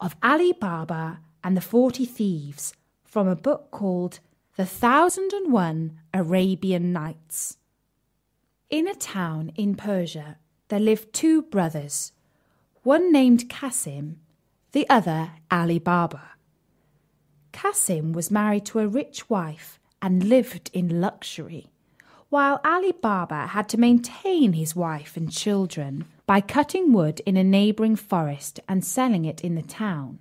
of Ali Baba and the 40 Thieves from a book called The 1001 Arabian Nights. In a town in Persia, there lived two brothers, one named Cassim, the other Ali Baba. Cassim was married to a rich wife and lived in luxury, while Ali Baba had to maintain his wife and children by cutting wood in a neighbouring forest and selling it in the town.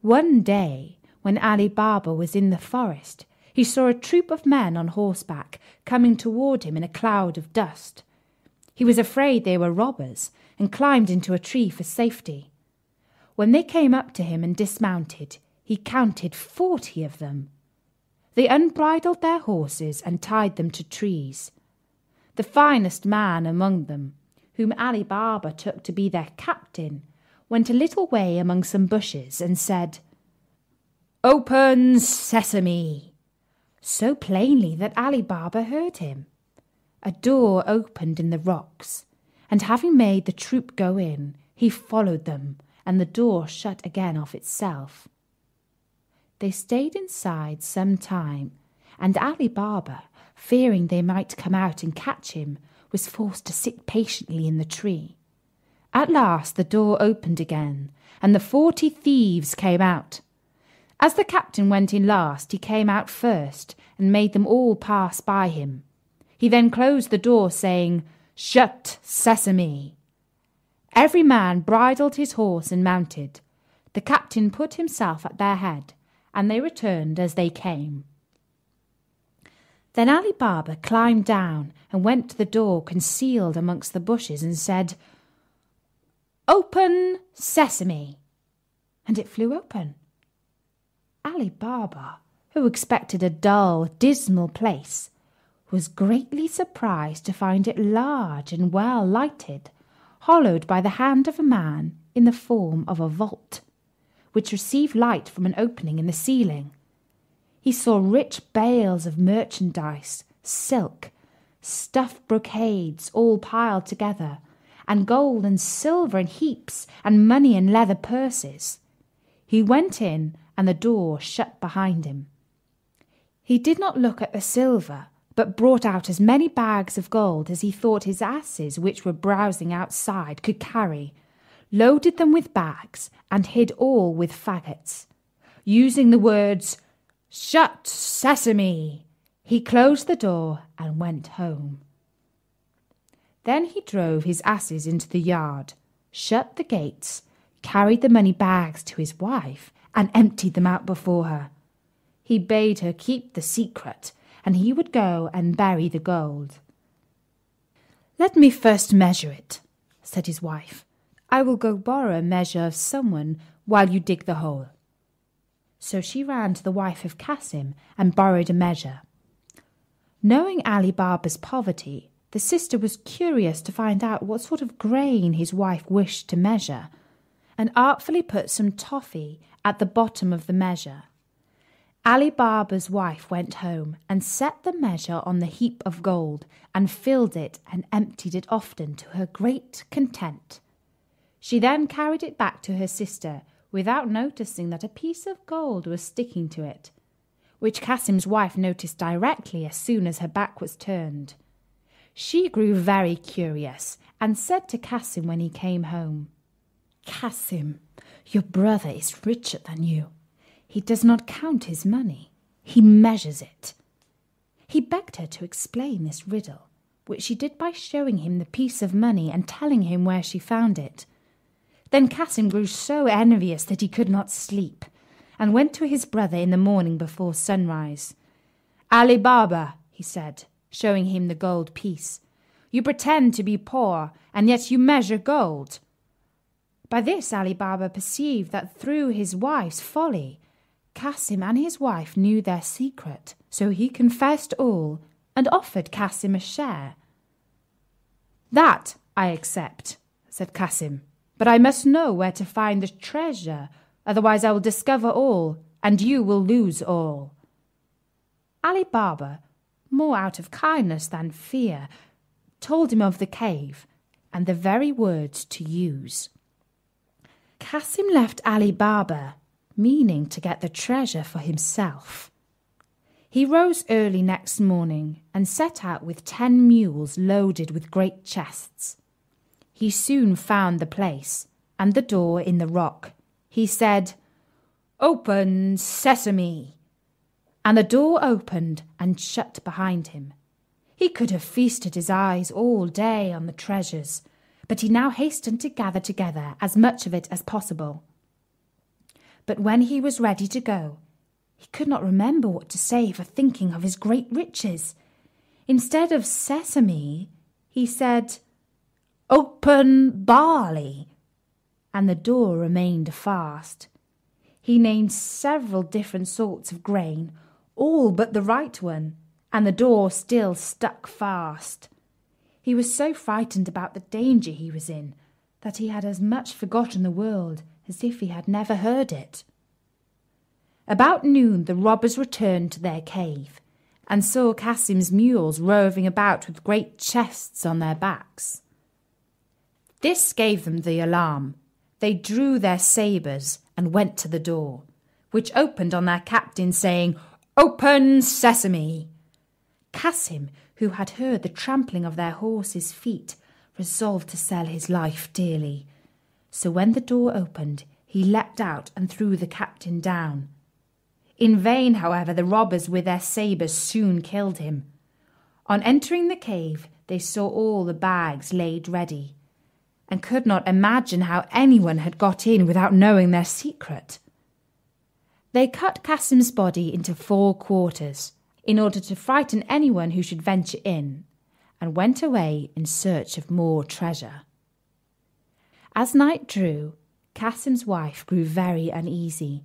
One day, when Ali Baba was in the forest, he saw a troop of men on horseback coming toward him in a cloud of dust. He was afraid they were robbers and climbed into a tree for safety. When they came up to him and dismounted, he counted 40 of them. They unbridled their horses and tied them to trees. The finest man among them, whom Ali Baba took to be their captain, went a little way among some bushes and said, "Open sesame!" so plainly that Ali Baba heard him. A door opened in the rocks, and having made the troop go in, he followed them, and the door shut again of itself. They stayed inside some time, and Ali Baba, fearing they might come out and catch him, was forced to sit patiently in the tree. At last the door opened again, and the 40 thieves came out. As the captain went in last, he came out first, and made them all pass by him. He then closed the door, saying, "Shut, sesame!" Every man bridled his horse and mounted. The captain put himself at their head, and they returned as they came. Then Ali Baba climbed down and went to the door concealed amongst the bushes and said, "Open, sesame!" And it flew open. Ali Baba, who expected a dull, dismal place, was greatly surprised to find it large and well lighted, hollowed by the hand of a man in the form of a vault, which received light from an opening in the ceiling. He saw rich bales of merchandise, silk, stuffed brocades all piled together, and gold and silver in heaps, and money in leather purses. He went in, and the door shut behind him. He did not look at the silver, but brought out as many bags of gold as he thought his asses, which were browsing outside, could carry, loaded them with bags, and hid all with faggots. Using the words, "Shut, sesame!" he closed the door and went home. Then he drove his asses into the yard, shut the gates, carried the money bags to his wife, and emptied them out before her. He bade her keep the secret, and he would go and bury the gold. "Let me first measure it," said his wife. "I will go borrow a measure of someone while you dig the hole." So she ran to the wife of Cassim and borrowed a measure. Knowing Ali Baba's poverty, the sister was curious to find out what sort of grain his wife wished to measure, and artfully put some toffee at the bottom of the measure. Ali Baba's wife went home and set the measure on the heap of gold and filled it and emptied it often, to her great content. She then carried it back to her sister without noticing that a piece of gold was sticking to it, which Cassim's wife noticed directly as soon as her back was turned. She grew very curious and said to Cassim when he came home, "Cassim, your brother is richer than you. He does not count his money. He measures it." He begged her to explain this riddle, which she did by showing him the piece of money and telling him where she found it. Then Cassim grew so envious that he could not sleep, and went to his brother in the morning before sunrise. "Ali Baba," he said, showing him the gold piece, "you pretend to be poor, and yet you measure gold." By this Ali Baba perceived that through his wife's folly, Cassim and his wife knew their secret, so he confessed all, and offered Cassim a share. "That I accept," said Cassim, "but I must know where to find the treasure, otherwise I will discover all, and you will lose all." Ali Baba, more out of kindness than fear, told him of the cave, and the very words to use. Cassim left Ali Baba, meaning to get the treasure for himself. He rose early next morning and set out with 10 mules loaded with great chests. He soon found the place and the door in the rock. He said, "Open, sesame!" And the door opened and shut behind him. He could have feasted his eyes all day on the treasures, but he now hastened to gather together as much of it as possible. But when he was ready to go, he could not remember what to say for thinking of his great riches. Instead of sesame, he said, "Open, barley!" And the door remained fast. He named several different sorts of grain, all but the right one, and the door still stuck fast. He was so frightened about the danger he was in that he had as much forgotten the world as if he had never heard it. About noon the robbers returned to their cave and saw Cassim's mules roving about with great chests on their backs. This gave them the alarm. They drew their sabres and went to the door, which opened on their captain saying, "Open, sesame!" Cassim, who had heard the trampling of their horses' feet, resolved to sell his life dearly. So when the door opened, he leapt out and threw the captain down. In vain, however, the robbers with their sabres soon killed him. On entering the cave, they saw all the bags laid ready, and could not imagine how anyone had got in without knowing their secret. They cut Cassim's body into 4 quarters, in order to frighten anyone who should venture in, and went away in search of more treasure. As night drew, Cassim's wife grew very uneasy,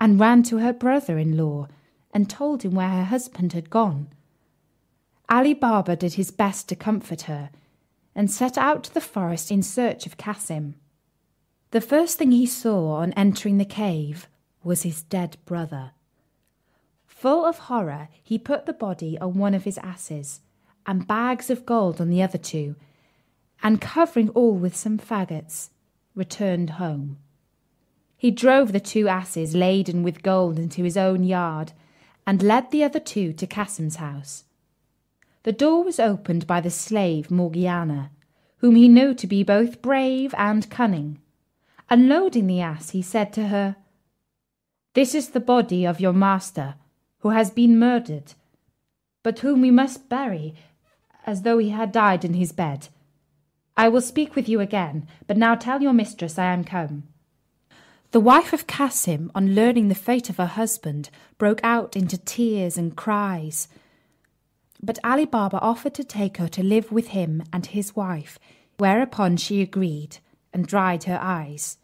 and ran to her brother-in-law and told him where her husband had gone. Ali Baba did his best to comfort her, and set out to the forest in search of Cassim. The first thing he saw on entering the cave was his dead brother. Full of horror, he put the body on one of his asses, and bags of gold on the other two, and covering all with some faggots, returned home. He drove the 2 asses laden with gold into his own yard, and led the other 2 to Cassim's house. The door was opened by the slave Morgiana, whom he knew to be both brave and cunning. Unloading the ass, he said to her, "This is the body of your master, who has been murdered, but whom we must bury as though he had died in his bed. I will speak with you again, but now tell your mistress I am come." The wife of Cassim, on learning the fate of her husband, broke out into tears and cries. But Ali Baba offered to take her to live with him and his wife, whereupon she agreed and dried her eyes.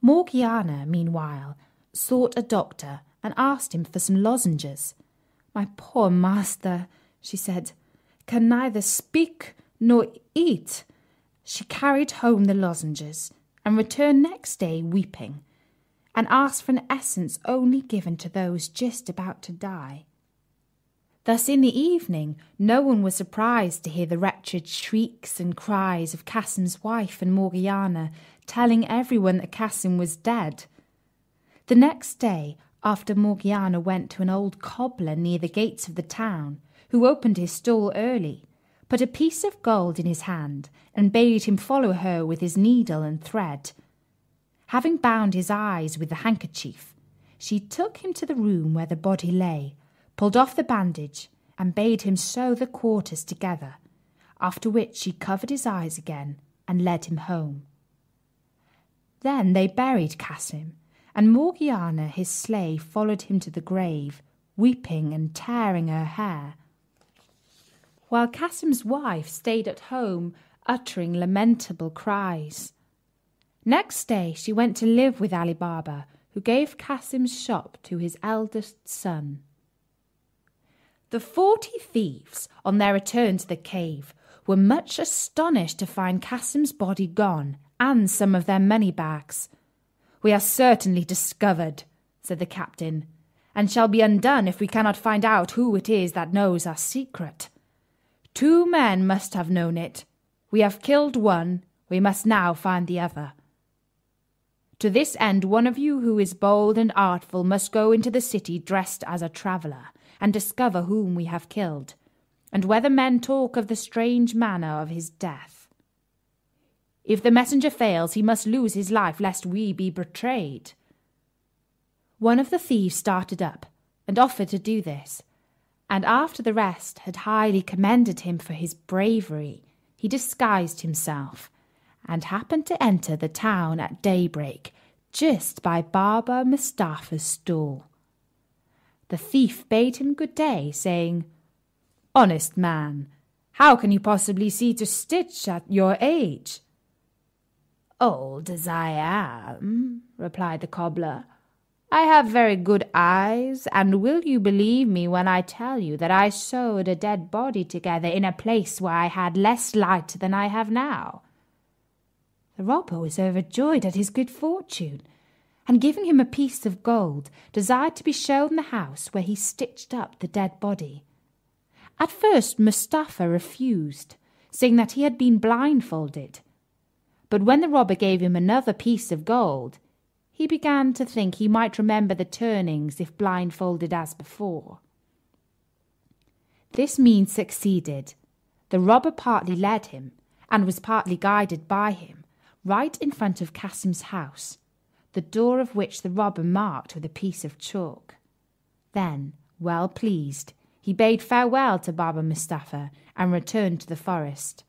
Morgiana, meanwhile, sought a doctor and asked him for some lozenges. "My poor master," she said, "can neither speak nor eat." She carried home the lozenges and returned next day weeping, and asked for an essence only given to those just about to die. Thus in the evening no one was surprised to hear the wretched shrieks and cries of Cassim's wife and Morgiana, telling everyone that Cassim was dead. The next day, after Morgiana went to an old cobbler near the gates of the town, who opened his stall early, put a piece of gold in his hand, and bade him follow her with his needle and thread. Having bound his eyes with the handkerchief, she took him to the room where the body lay, pulled off the bandage, and bade him sew the quarters together, after which she covered his eyes again and led him home. Then they buried Cassim, and Morgiana, his slave, followed him to the grave, weeping and tearing her hair, while Cassim's wife stayed at home, uttering lamentable cries. Next day she went to live with Ali Baba, who gave Cassim's shop to his eldest son. The 40 thieves, on their return to the cave, were much astonished to find Cassim's body gone and some of their money bags. "We are certainly discovered," said the captain, "and shall be undone if we cannot find out who it is that knows our secret. 2 men must have known it. We have killed one, we must now find the other." To this end, one of you who is bold and artful must go into the city dressed as a traveller, and discover whom we have killed, and whether men talk of the strange manner of his death. If the messenger fails, he must lose his life, lest we be betrayed." One of the thieves started up, and offered to do this, and after the rest had highly commended him for his bravery, he disguised himself, and happened to enter the town at daybreak, just by Baba Mustafa's stall. The thief bade him good day, saying, "Honest man, how can you possibly see to stitch at your age?" "Old as I am," replied the cobbler, "I have very good eyes, and will you believe me when I tell you that I sewed a dead body together in a place where I had less light than I have now?" The robber was overjoyed at his good fortune, and giving him a piece of gold, desired to be shown the house where he stitched up the dead body. At first Mustafa refused, saying that he had been blindfolded. But when the robber gave him another piece of gold, he began to think he might remember the turnings if blindfolded as before. This means succeeded. The robber partly led him, and was partly guided by him, right in front of Cassim's house, the door of which the robber marked with a piece of chalk. Then, well pleased, he bade farewell to Baba Mustafa and returned to the forest.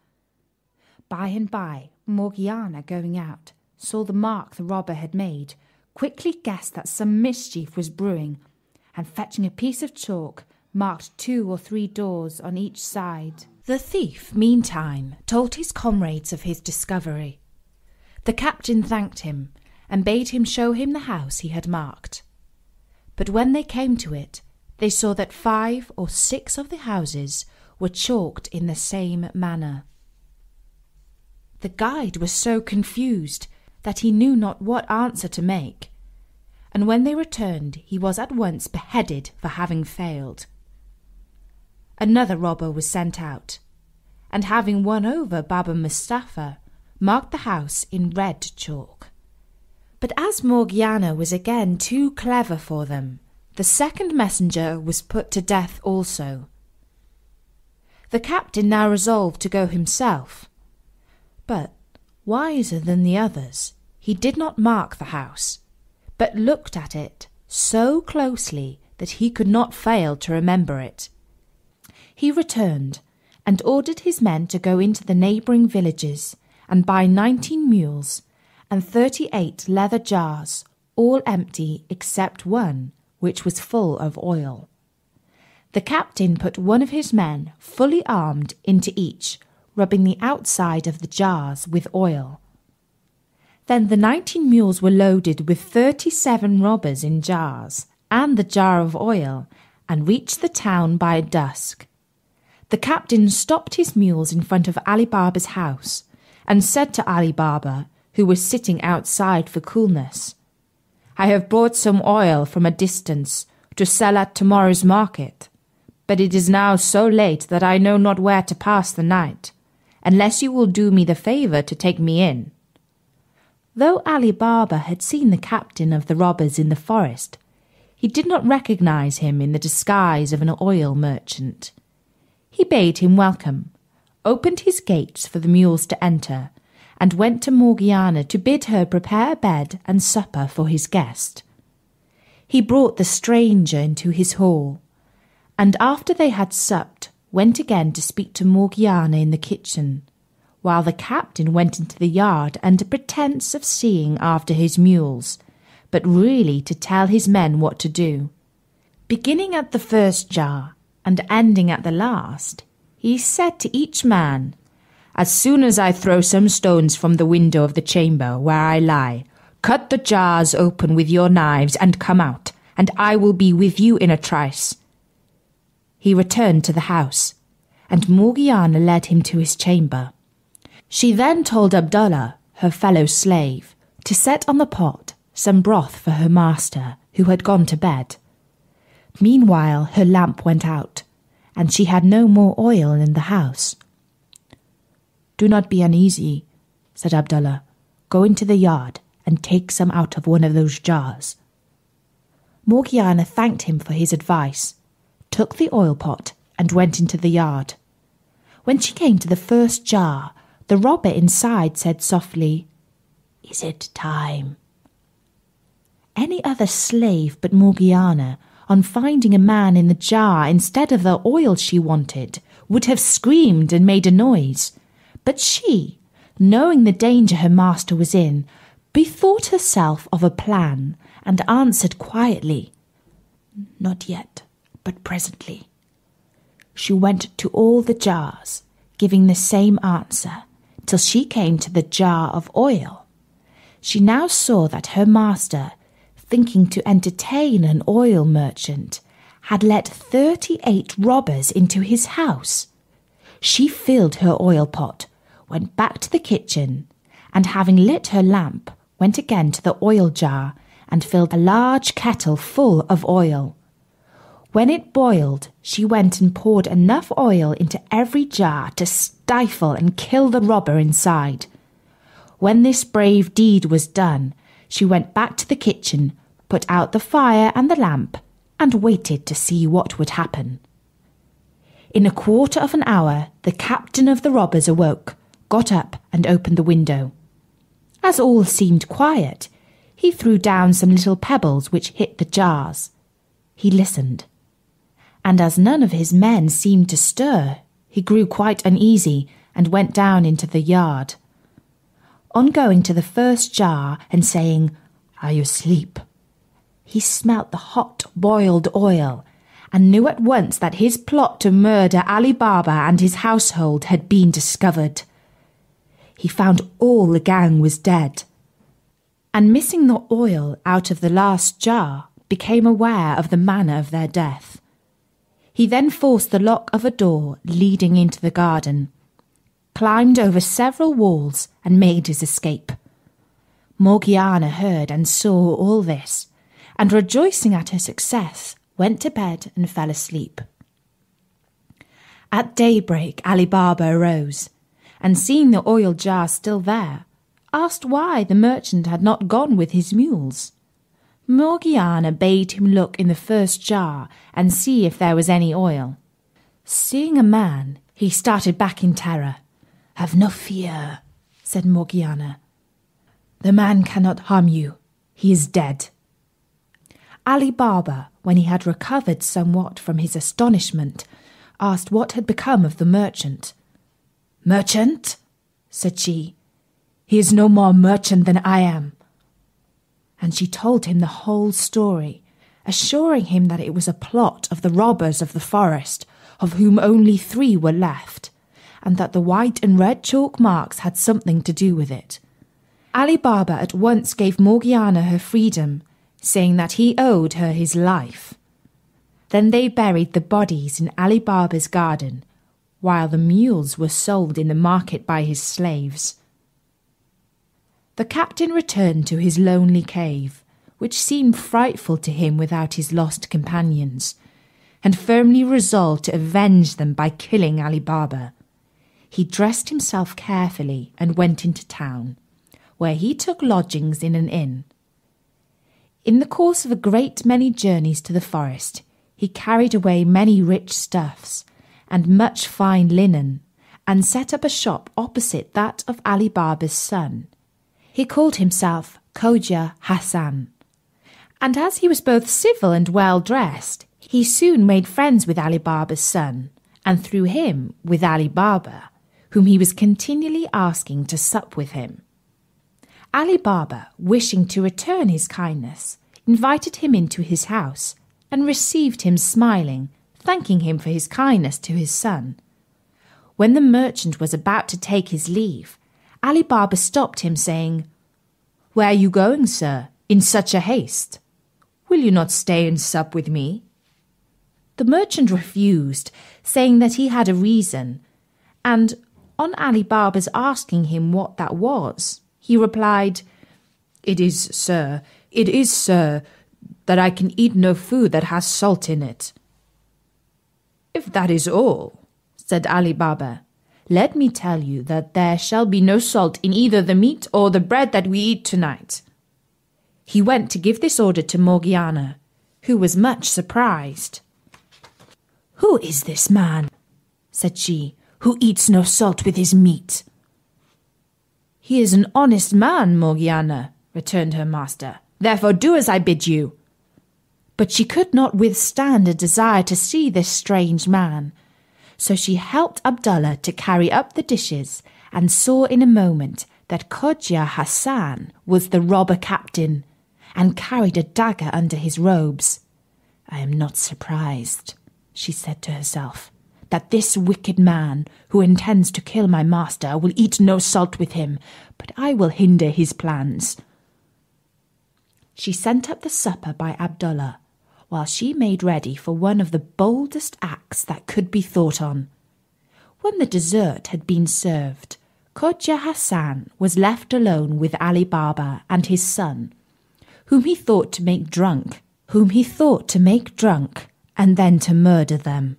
By and by, Morgiana, going out, saw the mark the robber had made, quickly guessed that some mischief was brewing, and fetching a piece of chalk, marked 2 or 3 doors on each side. The thief, meantime, told his comrades of his discovery. The captain thanked him, and bade him show him the house he had marked. But when they came to it, they saw that 5 or 6 of the houses were chalked in the same manner. The guide was so confused that he knew not what answer to make, and when they returned he was at once beheaded for having failed. Another robber was sent out, and having won over Baba Mustafa, marked the house in red chalk. But as Morgiana was again too clever for them, the second messenger was put to death also. The captain now resolved to go himself, but, wiser than the others, he did not mark the house, but looked at it so closely that he could not fail to remember it. He returned, and ordered his men to go into the neighbouring villages, and buy 19 mules, and 38 leather jars, all empty except one, which was full of oil. The captain put one of his men, fully armed, into each, rubbing the outside of the jars with oil. Then the 19 mules were loaded with 37 robbers in jars, and the jar of oil, and reached the town by dusk. The captain stopped his mules in front of Ali Baba's house, and said to Ali Baba, who was sitting outside for coolness, "I have brought some oil from a distance to sell at tomorrow's market, but it is now so late that I know not where to pass the night, unless you will do me the favour to take me in." Though Ali Baba had seen the captain of the robbers in the forest, he did not recognise him in the disguise of an oil merchant. He bade him welcome, opened his gates for the mules to enter, and went to Morgiana to bid her prepare a bed and supper for his guest. He brought the stranger into his hall, and after they had supped, went again to speak to Morgiana in the kitchen, while the captain went into the yard under pretence of seeing after his mules, but really to tell his men what to do. Beginning at the first jar, and ending at the last, he said to each man, "As soon as I throw some stones from the window of the chamber where I lie, cut the jars open with your knives and come out, and I will be with you in a trice." He returned to the house, and Morgiana led him to his chamber. She then told Abdallah, her fellow slave, to set on the pot some broth for her master, who had gone to bed. Meanwhile her lamp went out, and she had no more oil in the house. "Do not be uneasy," said Abdallah. "Go into the yard, and take some out of one of those jars. Morgiana thanked him for his advice, took the oil pot, and went into the yard. When she came to the first jar, the robber inside said softly, "Is it time?" Any other slave but Morgiana, on finding a man in the jar instead of the oil she wanted, would have screamed and made a noise. But she, knowing the danger her master was in, bethought herself of a plan and answered quietly, "Not yet, but presently." She went to all the jars, giving the same answer, till she came to the jar of oil. She now saw that her master, thinking to entertain an oil merchant, had let 38 robbers into his house. She filled her oil pot, went back to the kitchen, and having lit her lamp, went again to the oil jar and filled a large kettle full of oil. When it boiled, she went and poured enough oil into every jar to stifle and kill the robber inside. When this brave deed was done, she went back to the kitchen, put out the fire and the lamp, and waited to see what would happen. In a quarter of an hour, the captain of the robbers awoke, got up and opened the window. As all seemed quiet, he threw down some little pebbles which hit the jars. He listened, and as none of his men seemed to stir, he grew quite uneasy and went down into the yard. On going to the first jar and saying, "Are you asleep?" he smelt the hot boiled oil and knew at once that his plot to murder Ali Baba and his household had been discovered. He found all the gang was dead, and missing the oil out of the last jar, became aware of the manner of their death. He then forced the lock of a door leading into the garden, climbed over several walls and made his escape. Morgiana heard and saw all this, and rejoicing at her success, went to bed and fell asleep. At daybreak Ali Baba arose, and seeing the oil jar still there, asked why the merchant had not gone with his mules. Morgiana bade him look in the first jar and see if there was any oil. Seeing a man, he started back in terror. "Have no fear," said Morgiana. "The man cannot harm you. He is dead." Ali Baba, when he had recovered somewhat from his astonishment, asked what had become of the merchant. "Merchant?" said she. "He is no more merchant than I am." And she told him the whole story, assuring him that it was a plot of the robbers of the forest, of whom only 3 were left, and that the white and red chalk marks had something to do with it. Ali Baba at once gave Morgiana her freedom, saying that he owed her his life. Then they buried the bodies in Ali Baba's garden, while the mules were sold in the market by his slaves. The captain returned to his lonely cave, which seemed frightful to him without his lost companions, and firmly resolved to avenge them by killing Ali Baba. He dressed himself carefully and went into town, where he took lodgings in an inn. In the course of a great many journeys to the forest, he carried away many rich stuffs and much fine linen, and set up a shop opposite that of Ali Baba's son. He called himself Kojia Hassan, and as he was both civil and well-dressed, he soon made friends with Ali Baba's son, and through him with Ali Baba, whom he was continually asking to sup with him. Ali Baba, wishing to return his kindness, invited him into his house, and received him smiling, thanking him for his kindness to his son. When the merchant was about to take his leave, Ali Baba stopped him, saying, "Where are you going, sir, in such a haste? Will you not stay and sup with me?" The merchant refused, saying that he had a reason, and on Ali Baba's asking him what that was, he replied, It is, sir, that I can eat no food that has salt in it." "If that is all," said Ali Baba, "let me tell you that there shall be no salt in either the meat or the bread that we eat tonight. He went to give this order to Morgiana, who was much surprised. "Who is this man," said she, "who eats no salt with his meat?" "He is an honest man, Morgiana," returned her master. "Therefore do as I bid you." But she could not withstand a desire to see this strange man, so she helped Abdallah to carry up the dishes and saw in a moment that Kojia Hassan was the robber captain and carried a dagger under his robes. "I am not surprised," she said to herself, "that this wicked man who intends to kill my master will eat no salt with him, but I will hinder his plans." She sent up the supper by Abdallah, while she made ready for one of the boldest acts that could be thought on. When the dessert had been served, Kojia Hassan was left alone with Ali Baba and his son, whom he thought to make drunk, and then to murder them.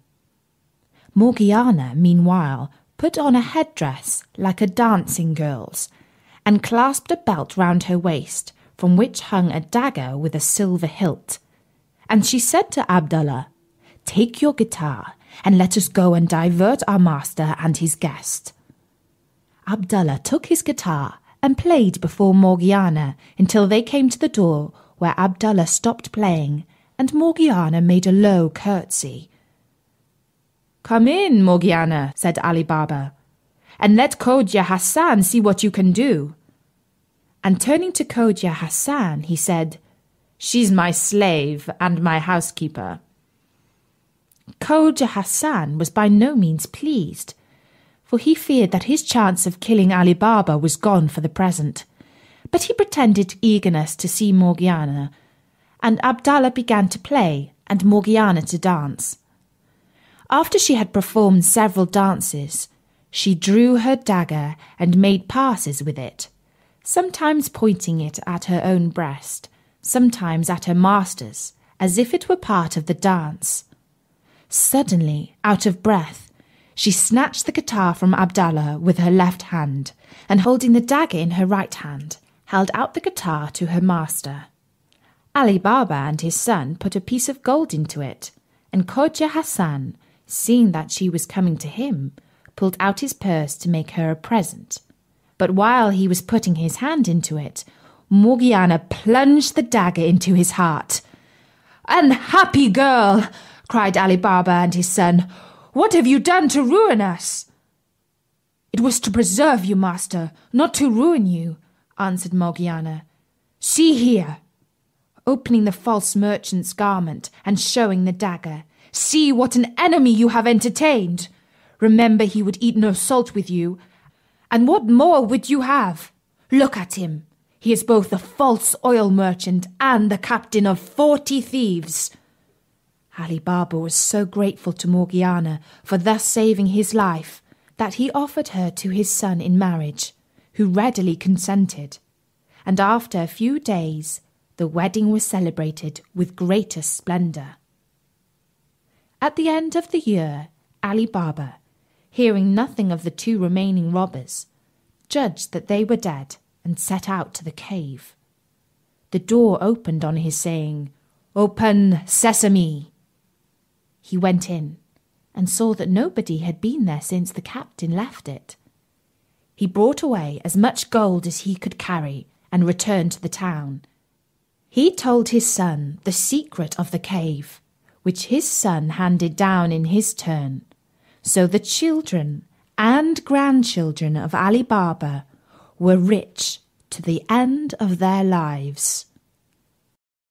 Morgiana, meanwhile, put on a headdress like a dancing girl's, and clasped a belt round her waist, from which hung a dagger with a silver hilt. And she said to Abdallah, "Take your guitar, and let us go and divert our master and his guest." Abdallah took his guitar and played before Morgiana until they came to the door, where Abdallah stopped playing, and Morgiana made a low curtsy. "Come in, Morgiana," said Ali Baba, "and let Kojia Hassan see what you can do." And turning to Kojia Hassan, he said, "She's my slave and my housekeeper." Kojia Hassan was by no means pleased, for he feared that his chance of killing Ali Baba was gone for the present. But he pretended eagerness to see Morgiana, and Abdallah began to play and Morgiana to dance. After she had performed several dances, she drew her dagger and made passes with it, sometimes pointing it at her own breast, sometimes at her master's, as if it were part of the dance. Suddenly, out of breath, she snatched the guitar from Abdallah with her left hand, and holding the dagger in her right hand, held out the guitar to her master. Ali Baba and his son put a piece of gold into it, and Kojia Hassan, seeing that she was coming to him, pulled out his purse to make her a present. But while he was putting his hand into it, Morgiana plunged the dagger into his heart. "Unhappy girl!" cried Ali Baba and his son. "What have you done to ruin us?" "It was to preserve you, master, not to ruin you," answered Morgiana. "See here," opening the false merchant's garment and showing the dagger. "See what an enemy you have entertained! Remember, he would eat no salt with you, and what more would you have? Look at him. He is both the false oil merchant and the captain of 40 thieves." Ali Baba was so grateful to Morgiana for thus saving his life that he offered her to his son in marriage, who readily consented, and after a few days the wedding was celebrated with greater splendour. At the end of the year, Ali Baba, hearing nothing of the two remaining robbers, judged that they were dead and set out to the cave. The door opened on his saying, "Open, Sesame!" He went in and saw that nobody had been there since the captain left it. He brought away as much gold as he could carry and returned to the town. He told his son the secret of the cave, which his son handed down in his turn. So the children and grandchildren of Ali Baba were rich to the end of their lives.